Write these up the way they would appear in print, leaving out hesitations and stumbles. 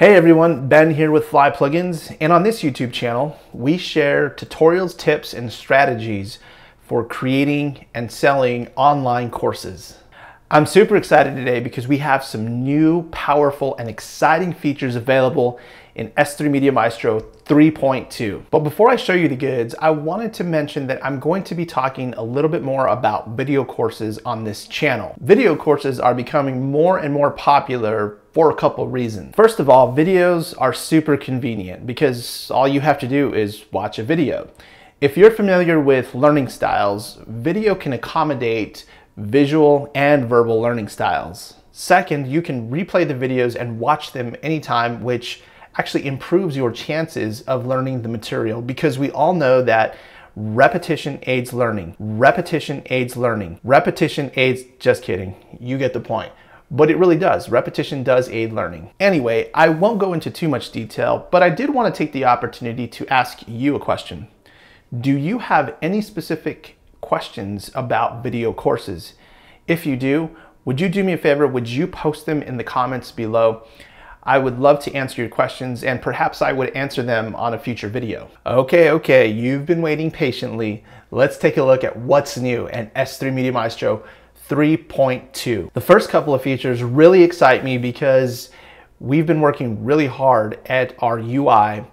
Hey everyone, Ben here with Fly Plugins, and on this YouTube channel, we share tutorials, tips, and strategies for creating and selling online courses. I'm super excited today because we have some new, powerful, and exciting features available in S3 Media Maestro 3.2. But before I show you the goods, I wanted to mention that I'm going to be talking a little bit more about video courses on this channel. Video courses are becoming more and more popular for a couple reasons. First of all, videos are super convenient because all you have to do is watch a video. If you're familiar with learning styles, video can accommodate visual and verbal learning styles. Second, you can replay the videos and watch them anytime, which actually improves your chances of learning the material because we all know that repetition aids learning. Repetition aids learning. Repetition aids, just kidding, you get the point. But it really does. Repetition does aid learning. Anyway, I won't go into too much detail, but I did want to take the opportunity to ask you a question. Do you have any specific questions about video courses? If you do, would you do me a favor? Would you post them in the comments below? I would love to answer your questions, and perhaps I would answer them on a future video. Okay, you've been waiting patiently. Let's take a look at what's new in S3 Media Maestro 3.2. The first couple of features really excite me because we've been working really hard at our UI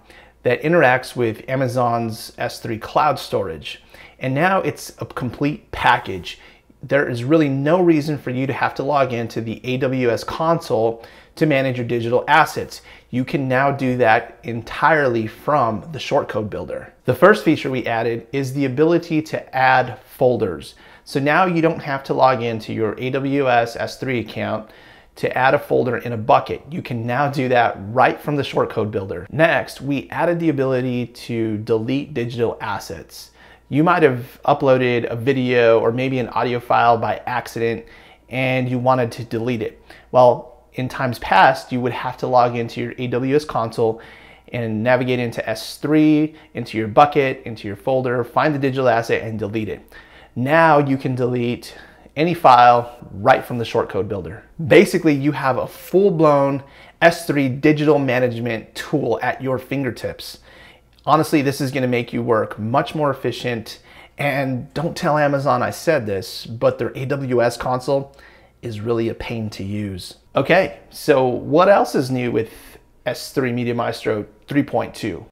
that interacts with Amazon's S3 cloud storage. And now it's a complete package. There is really no reason for you to have to log into the AWS console to manage your digital assets. You can now do that entirely from the shortcode builder. The first feature we added is the ability to add folders. So now you don't have to log into your AWS S3 account to add a folder in a bucket. You can now do that right from the shortcode builder. Next, we added the ability to delete digital assets. You might have uploaded a video or maybe an audio file by accident and you wanted to delete it. Well, in times past, you would have to log into your AWS console and navigate into S3, into your bucket, into your folder, find the digital asset and delete it. Now you can delete any file right from the shortcode builder. Basically, you have a full-blown S3 digital management tool at your fingertips. Honestly, this is going to make you work much more efficient, and don't tell Amazon I said this, but their AWS console is really a pain to use. Okay, so what else is new with S3 Media Maestro 3.2?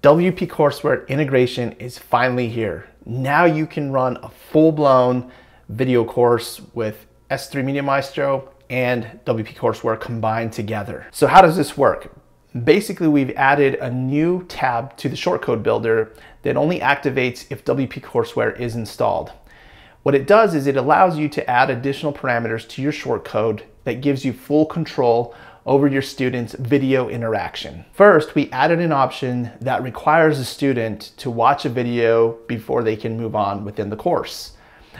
WP Courseware integration is finally here. Now you can run a full-blown video course with S3 Media Maestro and WP Courseware combined together. So how does this work? Basically, we've added a new tab to the shortcode builder that only activates if WP Courseware is installed. What it does is it allows you to add additional parameters to your shortcode that gives you full control over your students' video interaction. First, we added an option that requires a student to watch a video before they can move on within the course.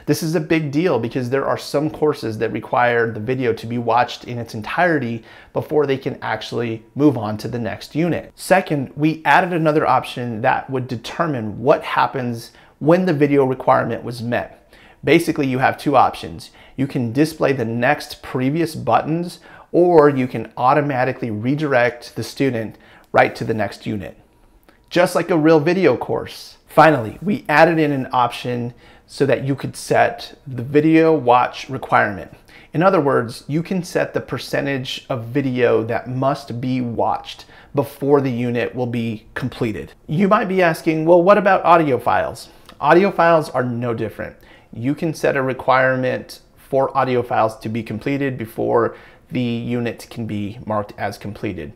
This is a big deal because there are some courses that require the video to be watched in its entirety before they can actually move on to the next unit. Second, we added another option that would determine what happens when the video requirement was met. Basically, you have two options. You can display the next previous buttons, or you can automatically redirect the student right to the next unit, just like a real video course. Finally, we added in an option so that you could set the video watch requirement. In other words, you can set the percentage of video that must be watched before the unit will be completed. You might be asking, well, what about audio files? Audio files are no different. You can set a requirement for audio files to be completed before the unit can be marked as completed.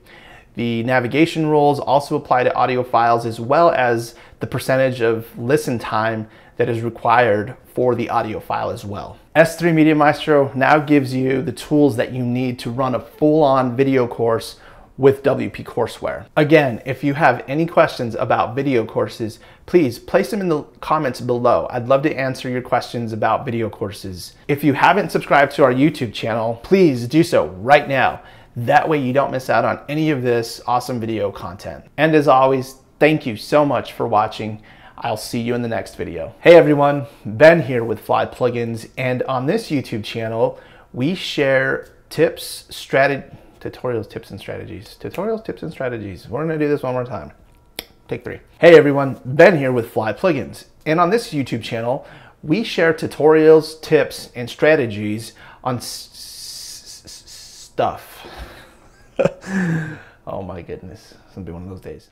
The navigation rules also apply to audio files, as well as the percentage of listen time that is required for the audio file as well. S3 Media Maestro now gives you the tools that you need to run a full-on video course with WP Courseware. Again, if you have any questions about video courses, please place them in the comments below. I'd love to answer your questions about video courses. If you haven't subscribed to our YouTube channel, please do so right now. That way you don't miss out on any of this awesome video content. And as always, thank you so much for watching. I'll see you in the next video. Hey everyone, Ben here with Fly Plugins, and on this YouTube channel, we share tips, tutorials, tips, and strategies. Tutorials, tips, and strategies. We're gonna do this one more time. Take three. Hey everyone, Ben here with Fly Plugins. And on this YouTube channel, we share tutorials, tips, and strategies on stuff. Oh my goodness, it's gonna be one of those days.